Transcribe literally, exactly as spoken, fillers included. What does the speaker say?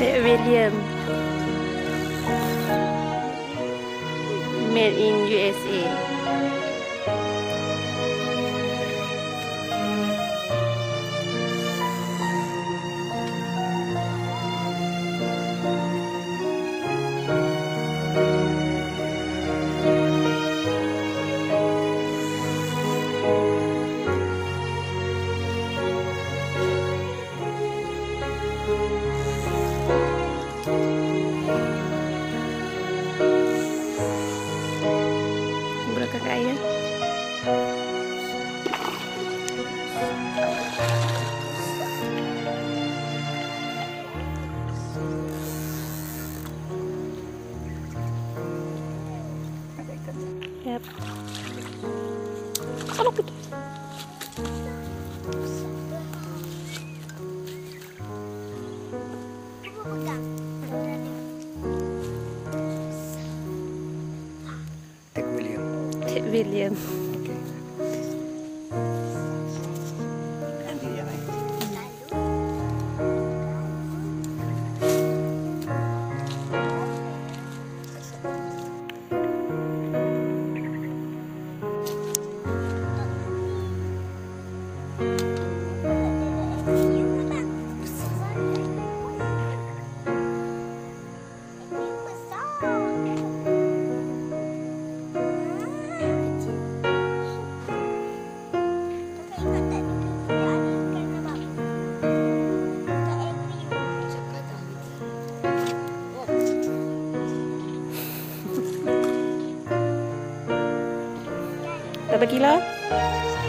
William, made in U S A. Yep. Oh, look at that. Ted William. Ted William. Bagilah.